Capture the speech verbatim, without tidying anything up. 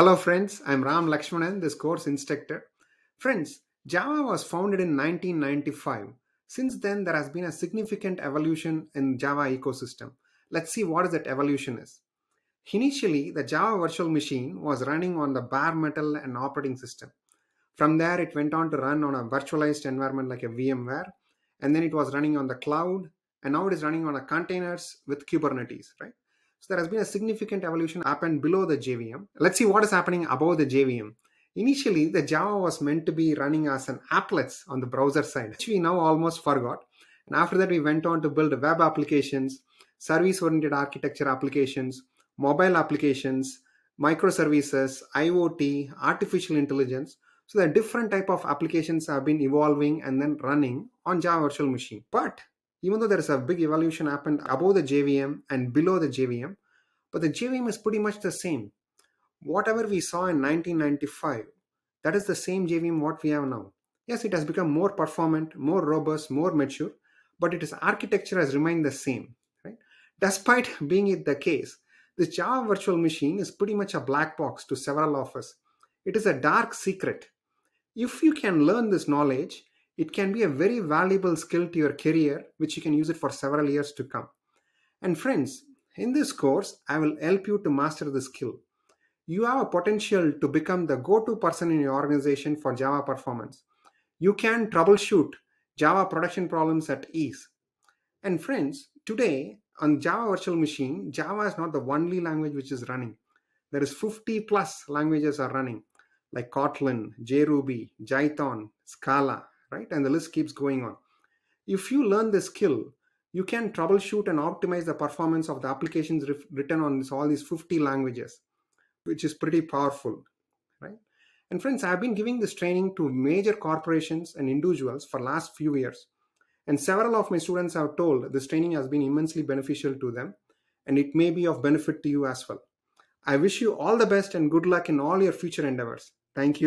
Hello friends, I'm Ram Lakshmanan, this course instructor. Friends, Java was founded in nineteen ninety-five. Since then, there has been a significant evolution in Java ecosystem. Let's see what that evolution is. Initially, the Java virtual machine was running on the bare metal and operating system. From there, it went on to run on a virtualized environment like a VMware, and then it was running on the cloud, and now it is running on a containers with Kubernetes, right? So there has been a significant evolution happened below the J V M. Let's see what is happening above the J V M. Initially, the Java was meant to be running as an applets on the browser side, which we now almost forgot. And after that, we went on to build web applications, service-oriented architecture applications, mobile applications, microservices, I O T, artificial intelligence. So there are different type of applications have been evolving and then running on Java Virtual Machine. But even though there is a big evolution happened above the J V M and below the J V M, but the J V M is pretty much the same. Whatever we saw in nineteen ninety-five, that is the same J V M what we have now. Yes, it has become more performant, more robust, more mature, but its architecture has remained the same, right? Despite being it the case, the Java Virtual Machine is pretty much a black box to several of us. It is a dark secret. If you can learn this knowledge, it can be a very valuable skill to your career, which you can use it for several years to come. And friends, in this course, I will help you to master the skill. You have a potential to become the go-to person in your organization for Java performance. You can troubleshoot Java production problems at ease. And friends, today on Java Virtual Machine, Java is not the only language which is running. There is fifty plus languages are running, like Kotlin, JRuby, Jython, Scala, right? And the list keeps going on. If you learn this skill, you can troubleshoot and optimize the performance of the applications written on this, all these fifty languages, which is pretty powerful, right? And friends, I've been giving this training to major corporations and individuals for last few years. And several of my students have told this training has been immensely beneficial to them, and it may be of benefit to you as well. I wish you all the best and good luck in all your future endeavors. Thank you.